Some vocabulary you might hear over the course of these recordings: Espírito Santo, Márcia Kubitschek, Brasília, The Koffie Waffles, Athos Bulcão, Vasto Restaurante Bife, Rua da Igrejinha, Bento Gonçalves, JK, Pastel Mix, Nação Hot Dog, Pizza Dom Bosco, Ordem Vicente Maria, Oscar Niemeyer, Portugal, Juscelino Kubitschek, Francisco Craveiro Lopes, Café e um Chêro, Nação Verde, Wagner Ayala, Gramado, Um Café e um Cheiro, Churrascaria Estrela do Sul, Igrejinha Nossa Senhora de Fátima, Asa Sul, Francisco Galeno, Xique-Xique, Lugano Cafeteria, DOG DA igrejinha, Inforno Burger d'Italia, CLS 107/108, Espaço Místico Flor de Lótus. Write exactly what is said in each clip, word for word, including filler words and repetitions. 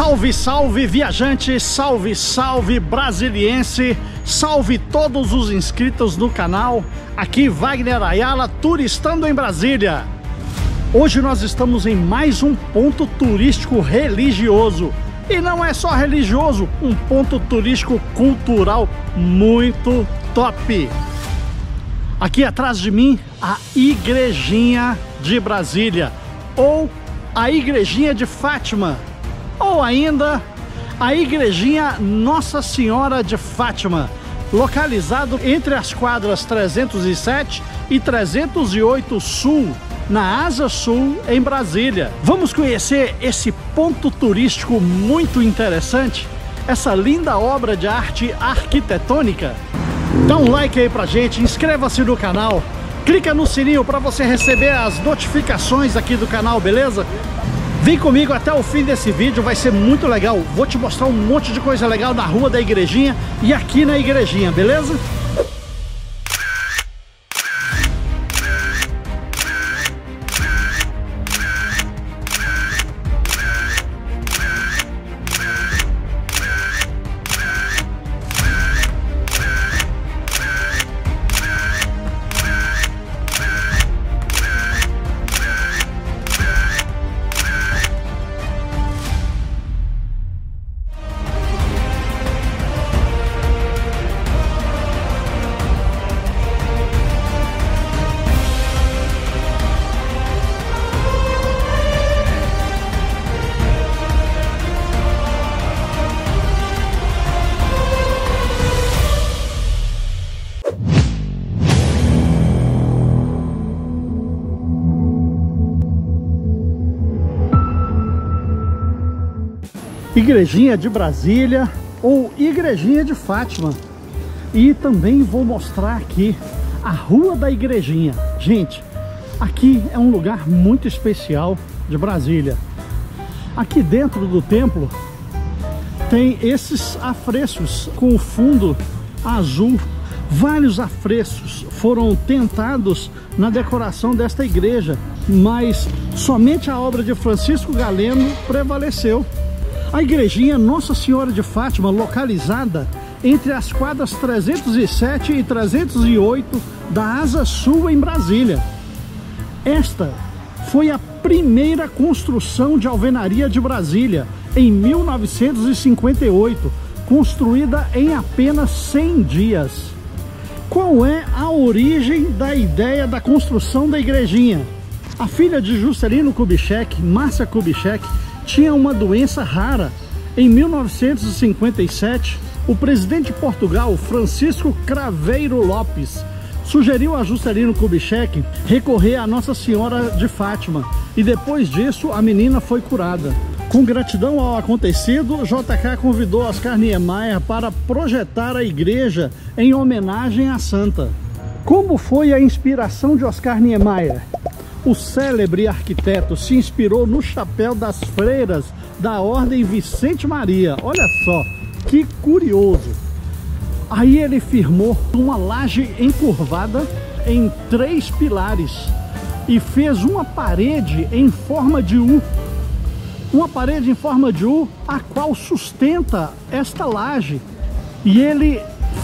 Salve, salve viajante, salve, salve brasiliense, salve todos os inscritos no canal. Aqui Wagner Ayala, turistando em Brasília. Hoje nós estamos em mais um ponto turístico religioso. E não é só religioso, um ponto turístico cultural muito top. Aqui atrás de mim, a Igrejinha de Brasília, ou a Igrejinha de Fátima, ou ainda a Igrejinha Nossa Senhora de Fátima, localizado entre as quadras trezentos e sete e trezentos e oito Sul, na Asa Sul, em Brasília. Vamos conhecer esse ponto turístico muito interessante, essa linda obra de arte arquitetônica. Dá um like aí pra gente, inscreva-se no canal, clica no sininho para você receber as notificações aqui do canal, beleza? Vem comigo até o fim desse vídeo, vai ser muito legal. Vou te mostrar um monte de coisa legal na Rua da Igrejinha e aqui na Igrejinha, beleza? Igrejinha de Brasília ou Igrejinha de Fátima. E também vou mostrar aqui a Rua da Igrejinha. Gente, aqui é um lugar muito especial de Brasília. Aqui dentro do templo tem esses afrescos com o fundo azul. Vários afrescos foram tentados na decoração desta igreja, mas somente a obra de Francisco Galeno prevaleceu. A Igrejinha Nossa Senhora de Fátima, localizada entre as quadras trezentos e sete e trezentos e oito da Asa Sul, em Brasília. Esta foi a primeira construção de alvenaria de Brasília, em mil novecentos e cinquenta e oito, construída em apenas cem dias. Qual é a origem da ideia da construção da Igrejinha? A filha de Juscelino Kubitschek, Márcia Kubitschek, tinha uma doença rara. Em mil novecentos e cinquenta e sete, o presidente de Portugal, Francisco Craveiro Lopes, sugeriu a Juscelino Kubitschek recorrer à Nossa Senhora de Fátima, e depois disso a menina foi curada. Com gratidão ao acontecido, J K convidou Oscar Niemeyer para projetar a igreja em homenagem à santa. Como foi a inspiração de Oscar Niemeyer? O célebre arquiteto se inspirou no chapéu das freiras da Ordem Vicente Maria. Olha só, que curioso. Aí ele firmou uma laje encurvada em três pilares e fez uma parede em forma de U. Uma parede em forma de U, a qual sustenta esta laje. E ele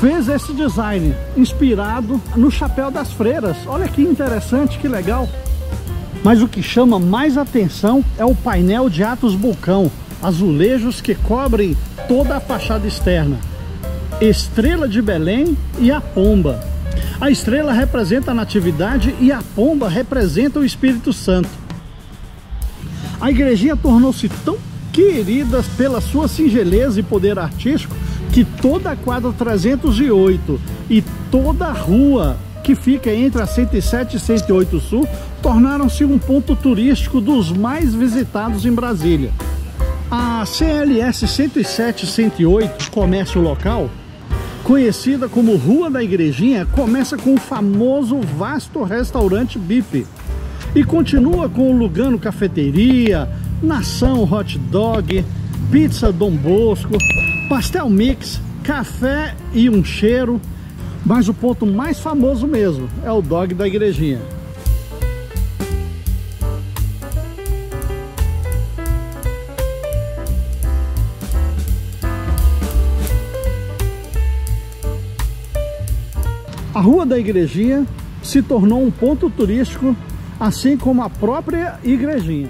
fez esse design inspirado no chapéu das freiras. Olha que interessante, que legal. Mas o que chama mais atenção é o painel de Athos Bulcão, azulejos que cobrem toda a fachada externa, estrela de Belém e a pomba. A estrela representa a natividade e a pomba representa o Espírito Santo. A igrejinha tornou-se tão querida pela sua singeleza e poder artístico que toda a quadra trezentos e oito e toda a rua que fica entre a cento e sete e cento e oito Sul tornaram-se um ponto turístico dos mais visitados em Brasília. A C L S cento e sete barra cento e oito, comércio local, conhecida como Rua da Igrejinha, começa com o famoso Vasto Restaurante Bife e continua com o Lugano Cafeteria, Nação Hot Dog, Pizza Dom Bosco, Pastel Mix, Café e um Cheiro. Mas o ponto mais famoso mesmo é o D O G da Igrejinha. A Rua da Igrejinha se tornou um ponto turístico, assim como a própria Igrejinha.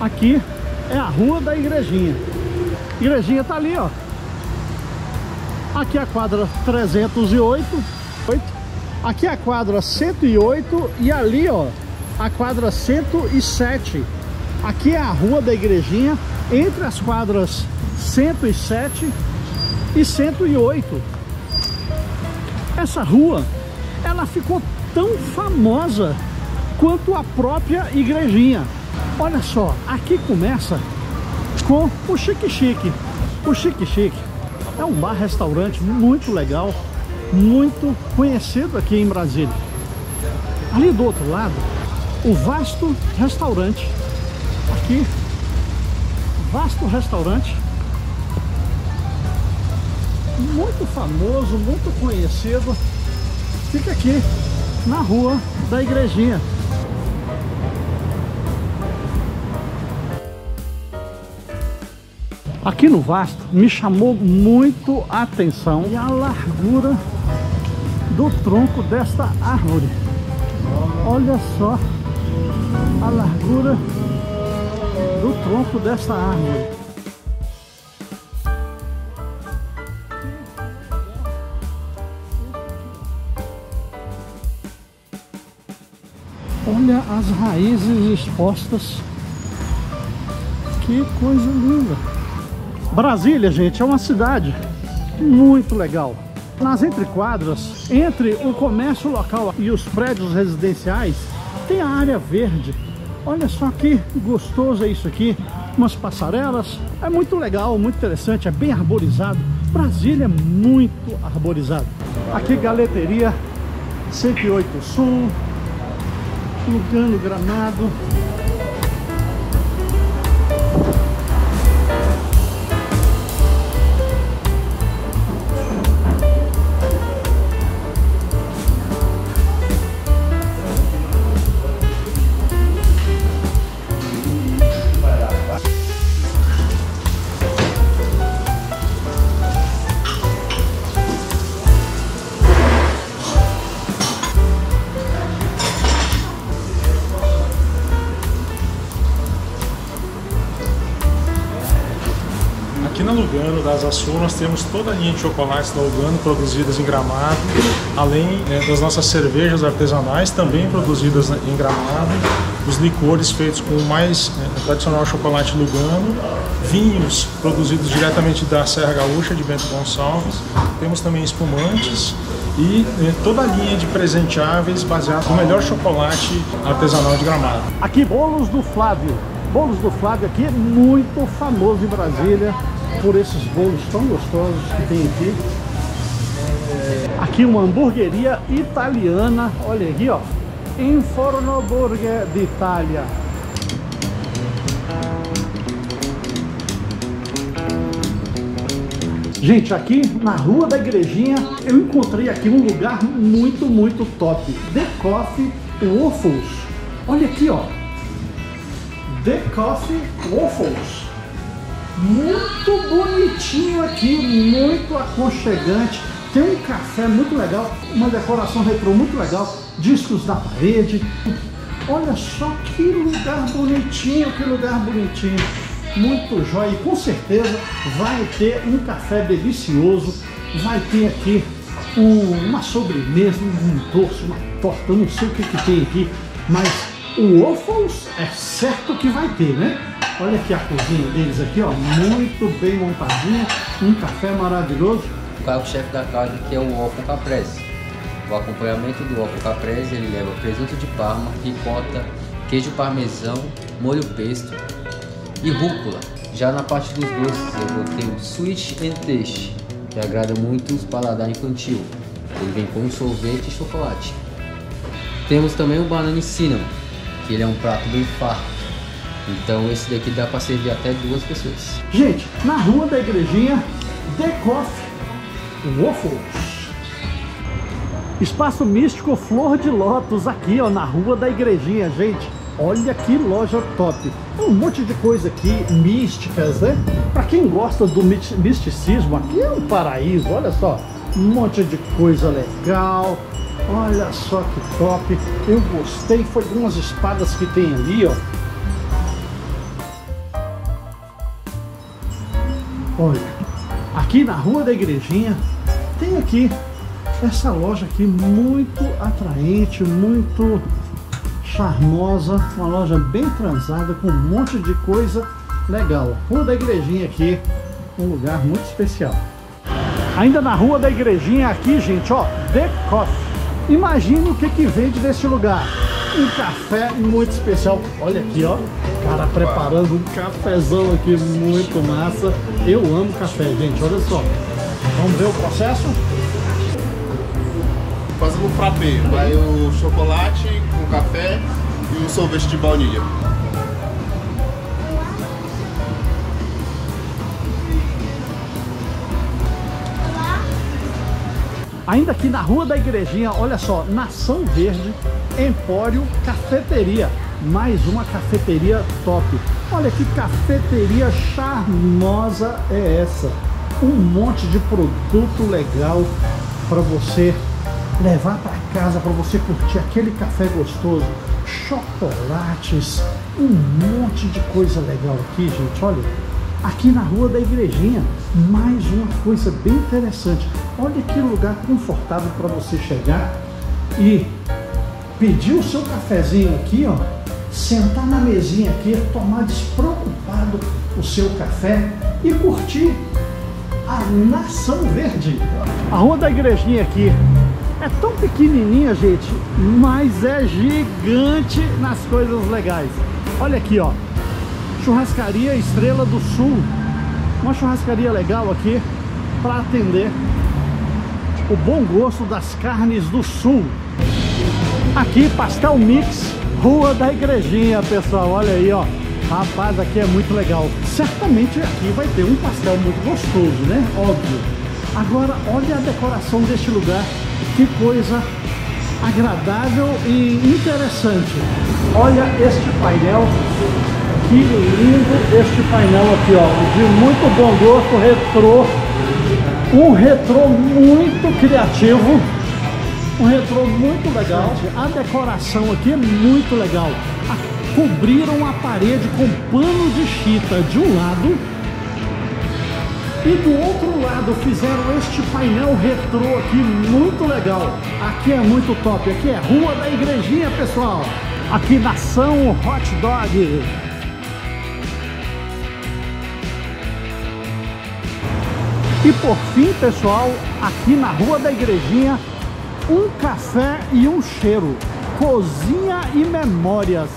Aqui é a Rua da Igrejinha. A Igrejinha está ali, ó. Aqui é a quadra trezentos e oito, aqui é a quadra cento e oito e ali, ó, a quadra cento e sete. Aqui é a Rua da Igrejinha, entre as quadras cento e sete e cento e oito. Essa rua, ela ficou tão famosa quanto a própria Igrejinha. Olha só, aqui começa com o Xique-Xique. O Xique-Xique é um bar-restaurante muito legal, muito conhecido aqui em Brasília. Ali do outro lado, o Vasto Restaurante. Aqui, Vasto Restaurante. Muito famoso, muito conhecido. Fica aqui na Rua da Igrejinha. Aqui no Vasto me chamou muito a atenção e a largura do tronco desta árvore. Olha só a largura do tronco desta árvore. Olha as raízes expostas. Que coisa linda! Brasília, gente, é uma cidade muito legal. Nas entrequadras, entre o comércio local e os prédios residenciais, tem a área verde. Olha só que gostoso é isso aqui. Umas passarelas. É muito legal, muito interessante, é bem arborizado. Brasília é muito arborizado. Aqui, Galeteria cento e oito Sul, Lugano, Gramado. Lugano, da Asa Sul, nós temos toda a linha de chocolates da Lugano produzidas em Gramado, além é, das nossas cervejas artesanais também produzidas em Gramado, os licores feitos com o mais é, tradicional chocolate Lugano, vinhos produzidos diretamente da Serra Gaúcha, de Bento Gonçalves, temos também espumantes e é, toda a linha de presenteáveis baseada no melhor chocolate artesanal de Gramado. Aqui, bolos do Flávio. Bolos do Flávio aqui é muito famoso em Brasília, por esses bolos tão gostosos que tem aqui. Aqui uma hamburgueria italiana, olha aqui, ó, Inforno Burger d'Italia. Gente, aqui na Rua da Igrejinha eu encontrei aqui um lugar muito, muito top. The Coffee Waffles. Olha aqui, ó. The Coffee Waffles. Muito bonitinho aqui, muito aconchegante. Tem um café muito legal, uma decoração retrô muito legal, discos na parede. Olha só que lugar bonitinho, que lugar bonitinho. Muito jóia e com certeza vai ter um café delicioso. Vai ter aqui um, uma sobremesa, um doce, uma torta, eu não sei o que, que tem aqui. Mas o Waffles é certo que vai ter, né? Olha aqui a cozinha deles aqui, ó, muito bem montadinha, um café maravilhoso. O carro-chefe da casa aqui é o waffle caprese. O acompanhamento do waffle caprese, ele leva presunto de parma, ricota, queijo parmesão, molho pesto e rúcula. Já na parte dos doces eu botei o sweet and taste, que agrada muito os paladar infantil. Ele vem com sorvete e chocolate. Temos também o banana cinnamon, que ele é um prato bem farto. Então esse daqui dá para servir até duas pessoas. Gente, na Rua da Igrejinha, The Coffee Waffles. Espaço Místico Flor de Lótus aqui, ó, na Rua da Igrejinha, gente. Olha que loja top. Tem um monte de coisa aqui, místicas, né? Para quem gosta do misticismo, aqui é um paraíso, olha só. um monte de coisa legal. Olha só que top. Eu gostei, foi de umas espadas que tem ali, ó. Olha, aqui na Rua da Igrejinha tem aqui essa loja aqui muito atraente, muito charmosa, uma loja bem transada com um monte de coisa legal. Rua da Igrejinha aqui, um lugar muito especial. Ainda na Rua da Igrejinha aqui, gente, ó, The Coffee. Imagina o que que vende desse lugar. Um café muito especial. Olha aqui, ó, cara preparando um cafezão aqui muito massa. Eu amo café, gente, olha só. Vamos ver o processo? Fazendo um frappé, vai o chocolate com café e um sorvete de baunilha. Ainda aqui na Rua da Igrejinha, olha só, Nação Verde, Empório, Cafeteria. Mais uma cafeteria top. Olha que cafeteria charmosa é essa. Um monte de produto legal para você levar para casa, para você curtir aquele café gostoso. Chocolates, um monte de coisa legal aqui, gente, olha. Aqui na Rua da Igrejinha, mais uma coisa bem interessante. Olha que lugar confortável para você chegar e pedir o seu cafezinho aqui, ó, sentar na mesinha aqui, tomar despreocupado o seu café e curtir a Nação Verde. A Rua da Igrejinha aqui é tão pequenininha, gente, mas é gigante nas coisas legais. Olha aqui, ó. Churrascaria Estrela do Sul, uma churrascaria legal aqui para atender o bom gosto das carnes do Sul. Aqui Pastel Mix, Rua da Igrejinha, pessoal, olha aí, ó, rapaz, aqui é muito legal. Certamente aqui vai ter um pastel muito gostoso, né? Óbvio. Agora olha a decoração deste lugar, que coisa agradável e interessante. Olha este painel. Que lindo este painel aqui, ó, de muito bom gosto, retrô, um retrô muito criativo, um retrô muito legal. A decoração aqui é muito legal. Cobriram a parede com pano de chita de um lado e do outro lado fizeram este painel retrô aqui muito legal. Aqui é muito top, aqui é Rua da Igrejinha, pessoal, aqui Nação Hot Dog. E por fim, pessoal, aqui na Rua da Igrejinha, Um Café e um Cheiro, Cozinha e Memórias.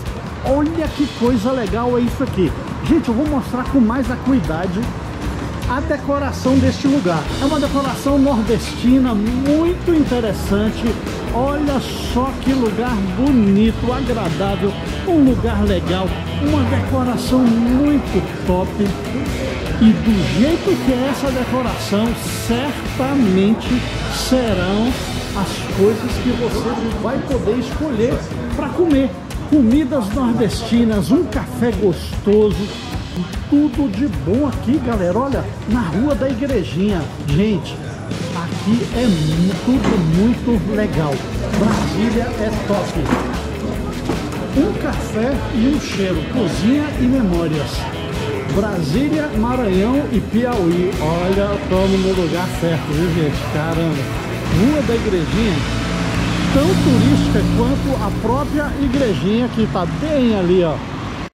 Olha que coisa legal é isso aqui. Gente, eu vou mostrar com mais acuidade a decoração deste lugar. É uma decoração nordestina muito interessante. Olha só que lugar bonito, agradável, um lugar legal, uma decoração muito top. E do jeito que é essa decoração, certamente serão as coisas que você vai poder escolher para comer. Comidas nordestinas, um café gostoso, tudo de bom aqui, galera. Olha, na Rua da Igrejinha, gente, aqui é tudo muito legal. Brasília é top. Um Café e um Cheiro, Cozinha e Memórias. Brasília, Maranhão e Piauí. Olha, tô no meu lugar certo, viu, gente? Caramba! Rua da Igrejinha, tão turística quanto a própria Igrejinha, que tá bem ali, ó.